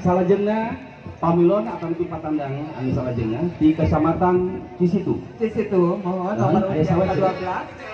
Salajengna pamilon akan tupat tandang anu salajengna di Kecamatan Cisitu. Cisitu, mohon nomor urut 12.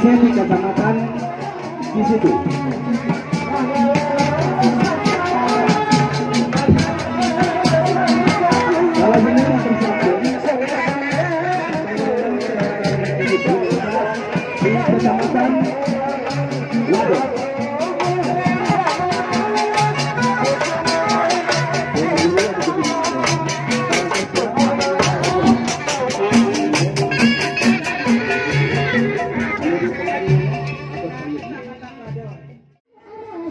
Di kecamatan di situ.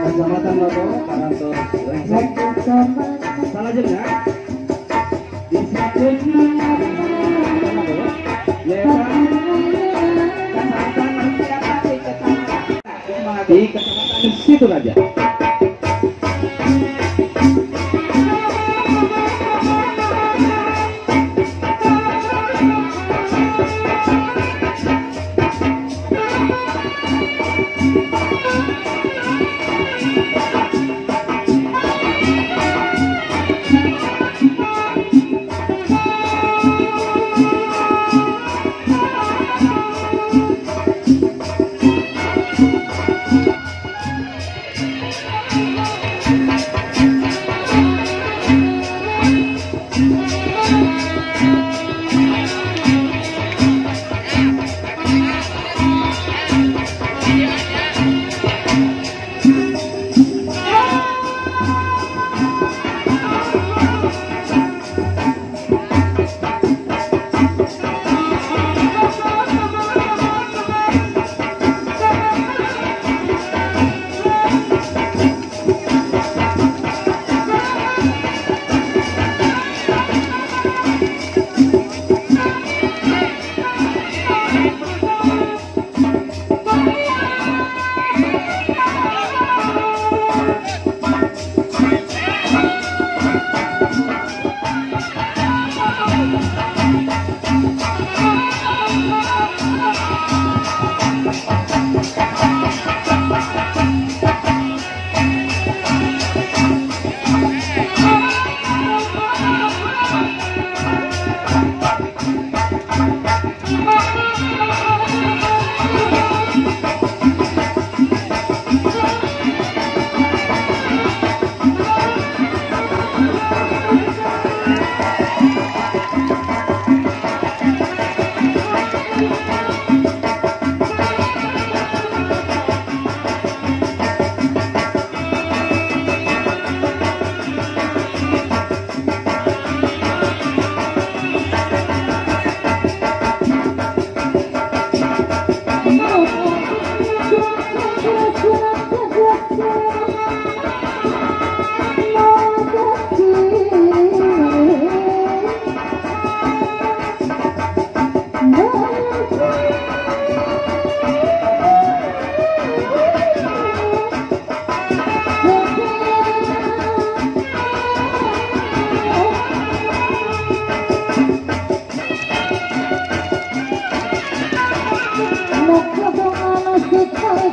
Kecamatan Lombok, Karantor, Lengsek. Salah jenjang. Di sini, Kecamatan Lombok, Lembang, Kecamatan Nanti Kecamatan. Di Kecamatan situ aja.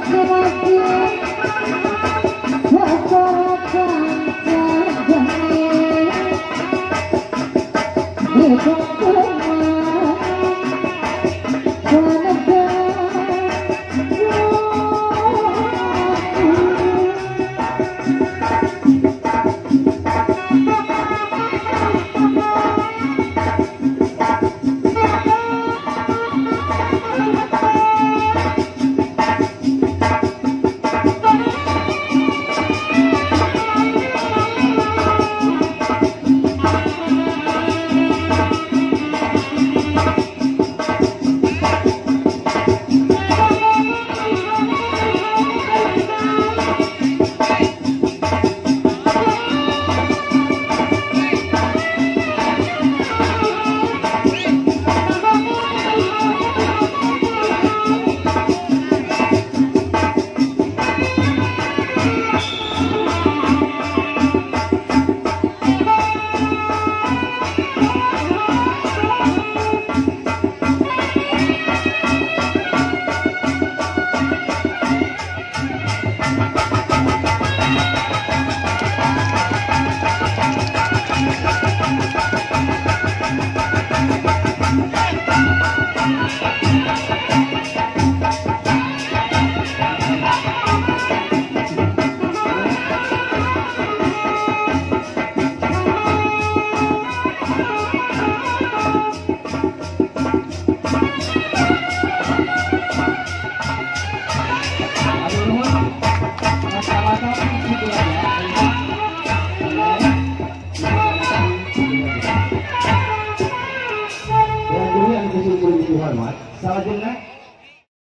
Come on.